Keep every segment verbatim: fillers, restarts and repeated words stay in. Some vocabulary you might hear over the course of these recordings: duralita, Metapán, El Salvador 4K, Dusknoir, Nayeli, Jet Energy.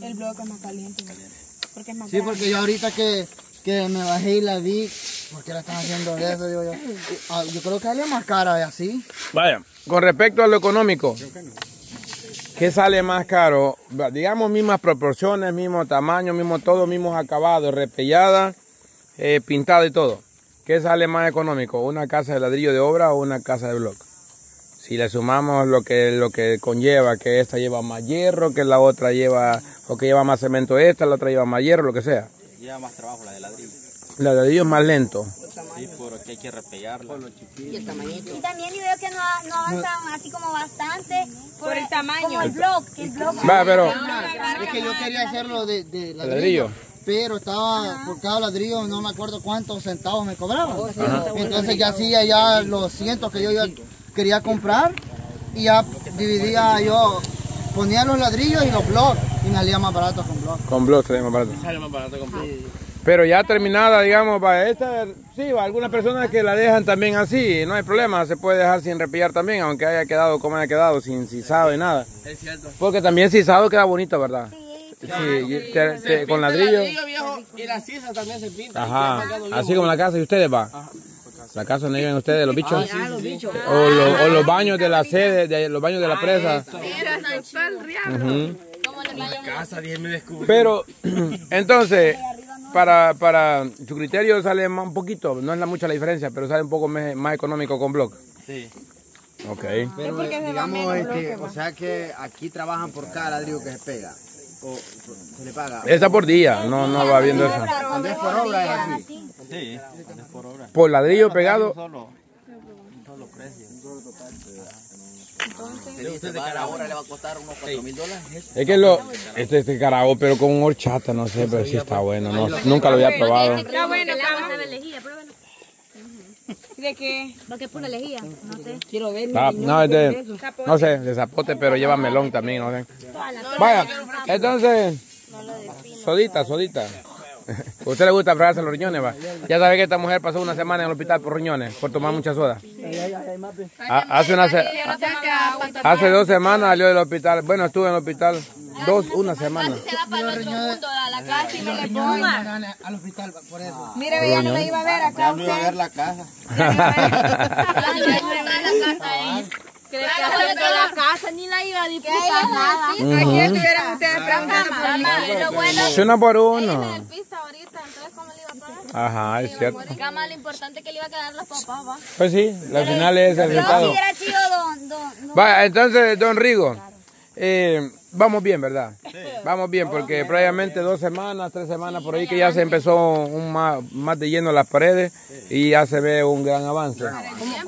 El bloque es más caliente, porque es más sí, porque yo ahorita que, que me bajé y la vi, ¿por qué la están haciendo eso? Digo yo, yo creo que sale más cara y así. Vaya, con respecto a lo económico, ¿qué sale más caro? Digamos, mismas proporciones, mismo tamaño, mismo todo, mismos acabados, repellada, eh, pintada y todo. ¿Qué sale más económico? ¿Una casa de ladrillo de obra o una casa de bloque? Si le sumamos lo que, lo que conlleva, que esta lleva más hierro, que la otra lleva, o que lleva más cemento esta, la otra lleva más hierro, lo que sea. Lleva más trabajo la de ladrillo. La de ladrillo es más lento. Sí, porque hay que repellarla. Y el tamañito. Y también yo veo que no, no avanzan así como bastante. Por, por el tamaño. Como el block, que el block. Va, pero... Es que yo quería hacerlo de, de ladrillo. Pero estaba, ajá, por cada ladrillo, no me acuerdo cuántos centavos me cobraban. Ajá. Entonces ya hacía ya los cientos que yo... yo quería comprar y ya dividía yo, ponía los ladrillos y los blogs y me salía más barato con blogs. Con blogs salía más barato. Sale más barato con blogs. Sí. Pero ya terminada, digamos, para esta, sí, para algunas personas que la dejan también así, no hay problema, se puede dejar sin repillar también, aunque haya quedado como haya quedado, sin sisado y nada. Es cierto. Porque también sisado queda bonito, ¿verdad? Sí. Sí, claro, sí, te, te, te, con ladrillo. ladrillo viejo, y la sisa también se pinta. Ajá. Así bien, como la casa de ustedes, va. Ajá. La casa donde viven ustedes, los bichos. Ah, sí, los bichos. O, los, o los baños de la sede, de, los baños de la presa. Uh-huh. La casa bien me descubrió. Pero, entonces, para, para su criterio sale más un poquito, no es la, mucha la diferencia, pero sale un poco más, más económico con block. Sí. Ok. Pero digamos, este, o sea que aquí trabajan por cada ladrillo que se pega. O se le paga. Esa por día, no, no va viendo eso. Cuando es por obra es así. Sí, cuando es por obra. Por ladrillo pegado. Solo precio. Entonces, este carabón le va a costar unos cuatro mil dólares. Es que lo, este, este carabón, pero con horchata, no sé, pero sí está bueno. No, nunca lo había probado. Está bueno, ¿de qué? ¿Para qué pone lejía? No sé. Quiero ver. No, no, es de, no sé, de zapote, pero lleva melón también, no sé. Vaya, entonces, sodita, sodita. ¿A usted le gusta fregarse los riñones, va? Ya sabe que esta mujer pasó una semana en el hospital por riñones, por tomar mucha soda. Hace, una se hace dos semanas salió del hospital. Bueno, estuve en el hospital dos, una semana. Al hospital, por eso. Mire, ya no me iba a ver acá. Ya no iba a ver la casa. Creo que haciendo la casa ni la iba a disfrutar nada. Aquí estuvieran ustedes esperando. Una por uno. Ajá, es cierto. Lo importante que le iba a quedar los papás, va. Pues sí, al final es el resultado. Vaya, entonces, don Rigo, eh, vamos bien, ¿verdad? Sí. Vamos bien, porque previamente dos semanas, tres semanas por ahí que ya se empezó un más, más de lleno las paredes y ya se ve un gran avance.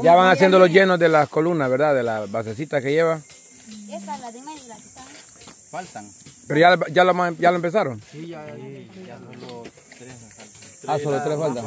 Ya van haciendo los llenos de las columnas, ¿verdad? De las basecitas que lleva. Esas, las de medio, las que están. Faltan. Pero ya, ya, lo, ya lo empezaron. Sí, ya, ya solo tres faltan. Ah, solo tres faltan.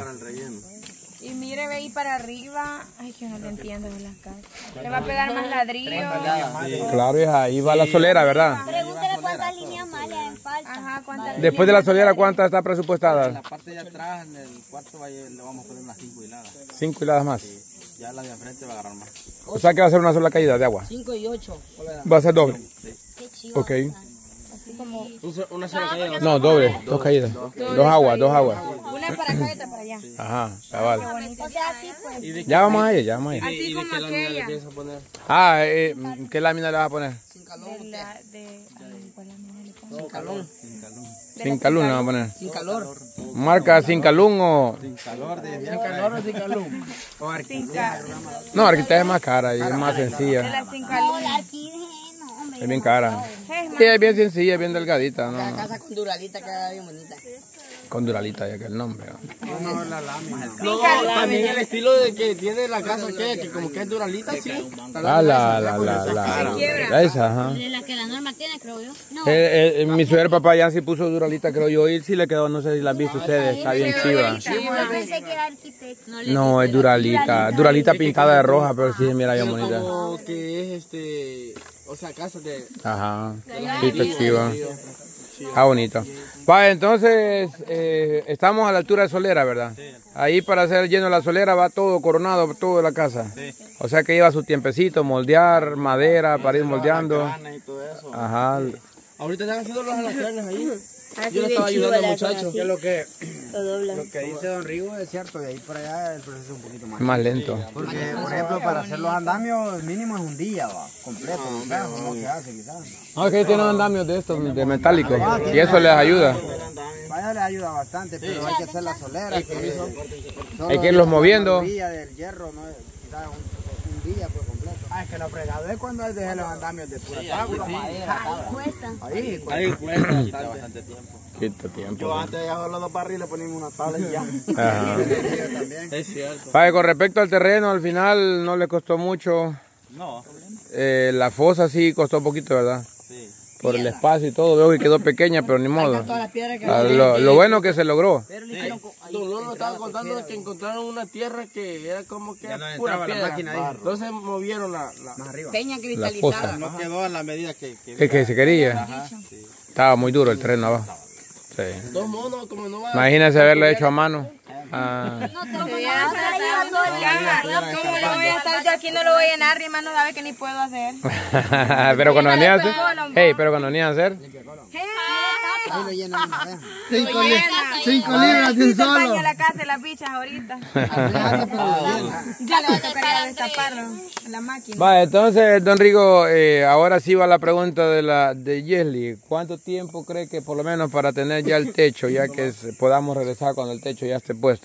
Y mire, ve ahí para arriba. Ay, que no te entiendo de las casas. Le va a pegar más ladrillo. Sí. Claro, hija, ahí va sí. La solera, ¿verdad? Pregúntale cuántas líneas más le faltan. Ajá, cuántas. Después de la solera, ¿cuántas está presupuestada? En la parte de atrás, en el cuarto, le vamos a poner unas cinco hiladas. Cinco hiladas más. Sí. Ya la de enfrente va a agarrar más. O sea que va a ser una sola caída de agua. Cinco y ocho. Va a ser doble. Sí. Qué chido. Ok. Así como... Una sola caída. No, doble. doble. Dos caídas. Dos, dos, dos aguas, dos aguas. Una para acá y otra para allá. Sí. Ajá, cabal. O sea, así pues. Ya vamos a ella, ya vamos a ella. Así ¿Y de como qué lámina aquella? Le piensas poner? Ah, eh, ¿qué lámina le vas a poner? Sin calor. De la, de, ¿cuál lámina le pones? Sin calor. Sin calor. Sin calor le vas a poner. Sin calor. Marca sin calor o... Sin calor, de sin calor o sin calor. O arquitecta. No, arquitecta es más cara y es más sencilla. De la sin calor. Es bien cara. Sí, es bien sencilla, es bien delgadita. La casa con duralita queda bien bonita. Con duralita, ya que el nombre. No, no, la lámina. No, también el estilo de que tiene la casa, que, que como que es duralita, sí. Ah, la, la, la, la. Esa, ajá. La que la norma tiene, creo yo. Eh, eh, mi suegro papá ya sí puso duralita, creo yo. Y sí le quedó, no sé si la han visto ustedes, está bien chiva. No, es duralita. Duralita pintada de roja, pero sí, mira, bien bonita. Como que es este. O sea, casa de. Ajá. Sí, está chiva. Ah, bonito. Vale, entonces eh, estamos a la altura de Solera, ¿verdad? Sí. Ahí para hacer lleno la solera va todo coronado, toda la casa. Sí. O sea que lleva su tiempecito, moldear, madera, sí, para ir moldeando. Y todo eso. Ajá. Sí. Ahorita están haciendo los alacranes ahí. Así yo le estaba ayudando al muchacho. Que lo, que, lo que dice don Rigo es cierto, de ahí para allá el proceso es un poquito más, más lento. Sí, porque, más por ejemplo, para hacer los andamios mínimo es un día, va, completo. No, claro, no, no, que hace quizás. No, es que tienen andamios de estos, de metálicos, ah, y eso les ayuda. Vaya, les ayuda bastante, pero sí, hay que hacer las soleras. Que que hay que irlos moviendo. Un día del hierro, ¿no? Quizás un, un día por completo. Ah, es que lo fregado es cuando dejé los andamios de pura tabla, sí, sí. madera. Ahí cuesta. Ahí cuesta. Ahí cuesta bastante, bastante tiempo. Quita tiempo. Yo antes de dejar los dos barriles poníamos una tabla y ya. Ah. Es cierto. Vale, con respecto al terreno, al final no le costó mucho. No. Eh, la fosa sí costó un poquito, ¿verdad? Sí. Por el espacio y todo, veo que quedó pequeña, pero ni modo. Ah, lo, lo bueno que se logró. Sí. Don Lolo estaba contando que encontraron una tierra que era como que pura piedra. Entonces movieron la, la peña cristalizada. No quedó a la medida que, que, que, que se quería. Ajá, sí. Estaba muy duro el terreno abajo. Sí. Dos monos, como no va a... Imagínense haberlo hecho a mano. Ah. No, no, no, no, ¿cómo voy a estar yo aquí? No lo voy a llenar, hermano, sabe que ni puedo hacer. Pero cuando venía a hacer, hey, pero cuando venía a hacer, ahí lo llenan. Cinco libras de un solo. A la casa las bichas ahorita. Ya le voy a tocar destaparlo en la máquina. Vale, entonces, don Rigo, eh, ahora sí va la pregunta de la de Yesli. ¿Cuánto tiempo cree que por lo menos para tener ya el techo, ya que podamos regresar cuando el techo ya esté puesto?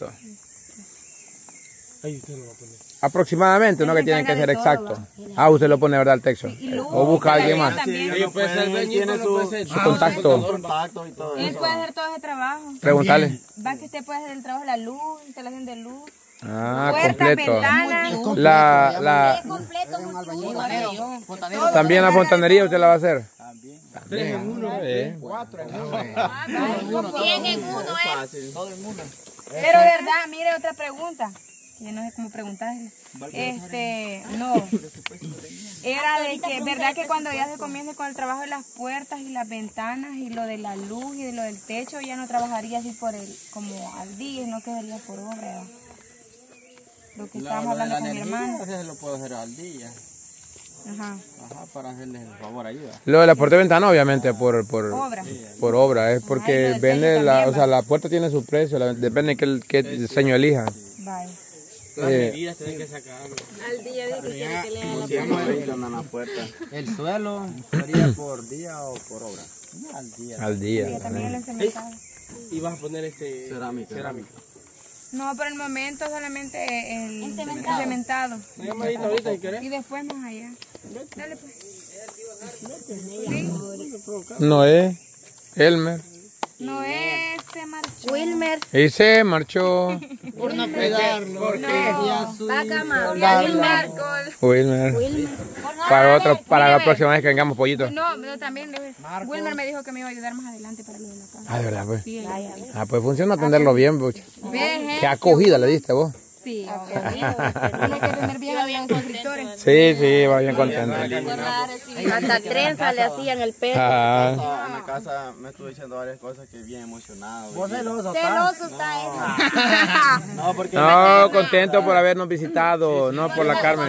Ahí usted lo va a poner. Aproximadamente, no que tienen que ser exacto. Ah, usted lo pone, ¿verdad? El texto. O busca a alguien más. Tiene su contacto y todo eso. Él puede hacer todo ese trabajo. Pregúntale. Va que usted puede hacer el trabajo de la luz, instalación de luz. Ah, completo. La, la. También la fontanería usted la va a hacer. Tres en uno, cuatro en uno. Cien en uno, eh. Todo en uno. Pero verdad, mire otra pregunta. Yo no sé cómo preguntarle. Este, no. Era de que, ¿verdad que cuando ya se comience con el trabajo de las puertas y las ventanas y lo de la luz y de lo del techo, ya no trabajaría así por el, como al día, no quedaría por obra? Lo que estábamos hablando con mi hermano. Entonces lo puedo hacer al día. Ajá. Ajá, para hacerles el favor, ayuda. Lo de la puerta y ventana, obviamente, por, por, obra. por obra. Es porque ajá, vende, la, o sea, la puerta tiene su precio, la, depende de qué diseño elija. Vale. Las medidas tienen que sacarlo. Al día de que quiere que le hagan la puerta. El suelo sería por día o por obra. Al día. Al día. Y vas a poner este cerámica. Cerámica. No, por el momento solamente el cementado. Ahorita si querés. Y después más allá. Dale pues. No es Elmer. No es, se marchó. Wilmer. Y se marchó. Por no pegarlo. ¿Por qué? No. Wilmer. Wilmer. Wilmer. Para, otro, para Wilmer. La próxima vez que vengamos, pollito. No, no, también. Marcos. Wilmer me dijo que me iba a ayudar más adelante para lo de la casa. Ah, de verdad, pues. Sí, ah, pues funciona atenderlo bien, bucha. Qué acogida le diste vos. Sí, sí, sí, va bien contento. Hasta trenza le hacían el pelo. En la casa me estuve diciendo varias cosas que bien emocionado. ¿Vos celoso está? No, porque no, contento por habernos visitado, no por la Carmen.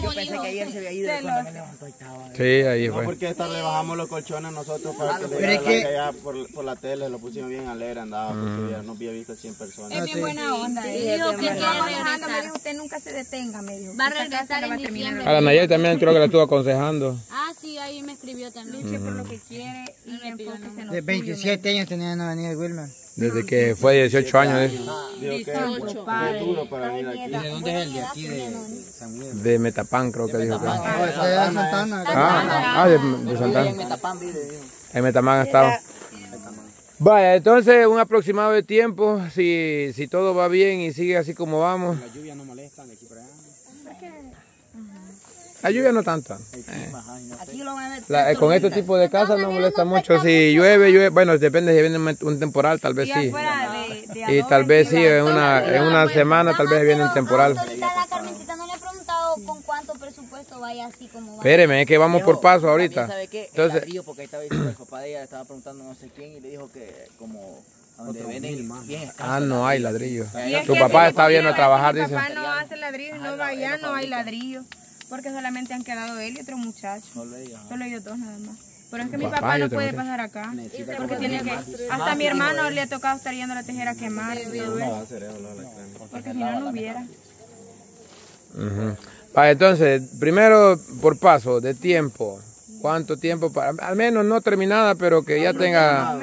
Yo pensé que ayer se había ido cuando me levantó y estaba. Sí, ahí fue. No, porque esta le bajamos los colchones nosotros para que allá por la tele lo pusimos bien alegre, andaba porque ya no había visto cien personas. Es bien buena onda. Manejando, me dijo, usted nunca se detenga, me dijo. Va a regresar en diciembre. A la Nayeli también creo que la estuvo aconsejando. Ah, sí, ahí me escribió también. Luche por lo que quiere y enfóquese en los de veintisiete años tenía no venir Wilmer. Desde que fue dieciocho años. dieciocho, padre. ¿De dónde es el de aquí? De Metapán, creo que dijo. No, es de Santana. Ah, de Santana. En Metapán vive. En Metapán ha estado. Vaya, entonces un aproximado de tiempo, si, si todo va bien y sigue así como vamos. La lluvia no molesta de aquí para allá. La lluvia no tanta. Eh. La, eh, con este tipo de casas no molesta mucho. Si llueve, llueve, bueno, depende si viene un temporal, tal vez sí. Y tal vez sí, en una, en una semana tal vez viene un temporal. ¿Con cuánto presupuesto vaya así como va? Espéreme, es que vamos por paso ahorita. ¿Sabe qué? Entonces, el río, porque ahí estaba diciendo el papá de ella, estaba preguntando no sé quién y le dijo que como donde venden bien. Ah, no hay ladrillo. Tu papá está viendo a trabajar, dice. Mi papá no hace ladrillo, no va allá, no hay ladrillo. Porque solamente han quedado él y otro muchacho. Solo ellos dos nada más. Pero es que mi papá, papá no puede que... pasar acá. Necesita porque tiene que... Hasta a mi hermano le ha tocado estar yendo la tejera a quemar. No, todo no va a ser, no, la no, porque si no, no hubiera. Uh-huh. Vale, entonces, primero por paso de tiempo. ¿Cuánto tiempo? Para, al menos no terminada, pero que ya tenga,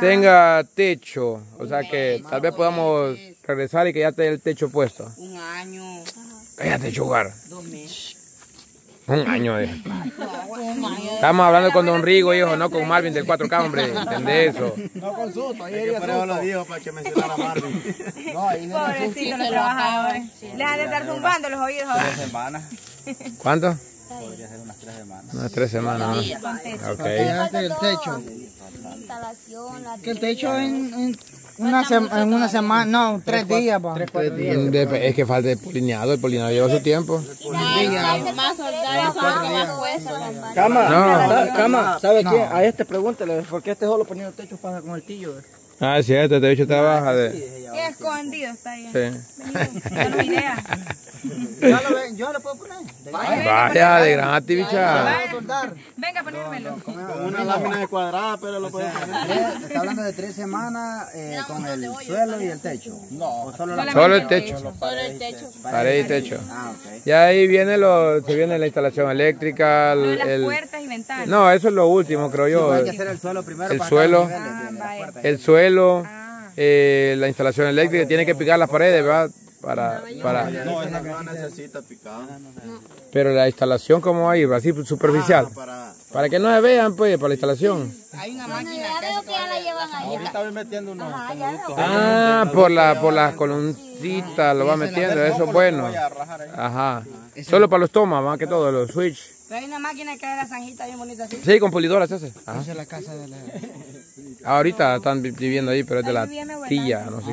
tenga techo. O sea que tal vez podamos regresar y que ya tenga el techo puesto. Un año. Cállate, jugar. Dos meses. Un año de... Estamos hablando con Don Rigo, hijo, no con Marvin del cuatro K, hombre. ¿Entendés eso? No con susto. Ayer yo se lo dijo para que mencionara a Marvin. No, ahí pobrecito los trabajadores. Les han de estar zumbando los oídos. Tres semanas. ¿Cuánto? Podría ser unas tres semanas. Unas tres semanas. Sí, con techo. Okay. El techo. Instalación, la que el techo en, en, una, sem en una semana, no, tres, tres días. Cuatro, tres, cuatro días. De, es que falta el polineado, el polineado lleva su tiempo. Cama, no, cama, ¿sabe no. qué? A este pregúntale, porque este solo poniendo techo pasa con el tío. Ah, es cierto, este techo está baja de... Qué escondido está ahí. Sí. Venido, no idea. Ya lo ven, yo lo puedo poner. Vaya, de gratis, bicha. Venga, ponérmelo. No, no, con una lámina de cuadrada, pero lo puedes poner. Está hablando de tres semanas eh, con el suelo y el techo. No, solo, la solo el techo. Solo el techo. Pared y techo. Ah, okay. Y ahí viene lo, se viene la instalación eléctrica. El, el, las puertas y ventanas. No, eso es lo último, creo yo. Sí, hay que hacer el suelo primero. El para suelo. Ah, el suelo. Ah. Eh, la instalación eléctrica. Tiene que picar las paredes, ¿verdad? Para, para no, esa no necesita picada, no, pero la instalación como ahí, así superficial, ah, para, para que no se vean, pues, para la instalación. Hay una máquina que ya la llevan ahí. Ahorita voy metiendo unos. Ah, por la por las columnitas lo va metiendo, eso es bueno. Ajá. Solo para los tomas, más que todo, los switch. Pero hay una máquina que es la zanjita bien bonita así. Sí, con pulidora se hace. Esa es la casa de la... Ahorita están viviendo ahí, pero es de la tía, no sé qué.